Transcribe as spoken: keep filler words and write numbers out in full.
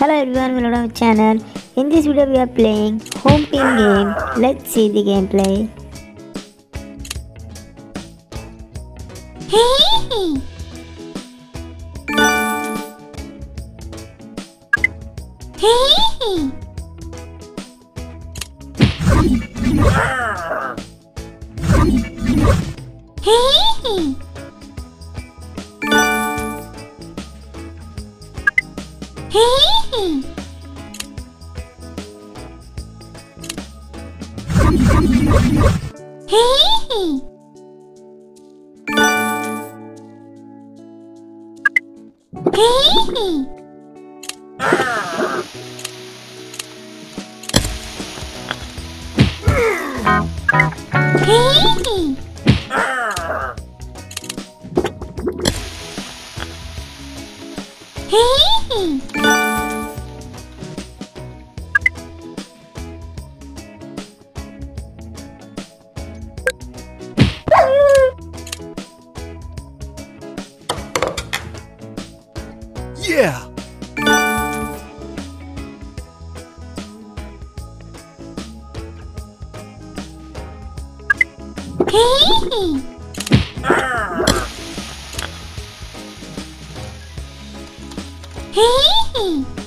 Hello everyone, welcome to my channel. In this video we are playing Home Pin game. Let's see the gameplay. Hey! Hey! Hey! Hey! Hey! Hey! Hey! Hey! Yeah. Hey! Hey!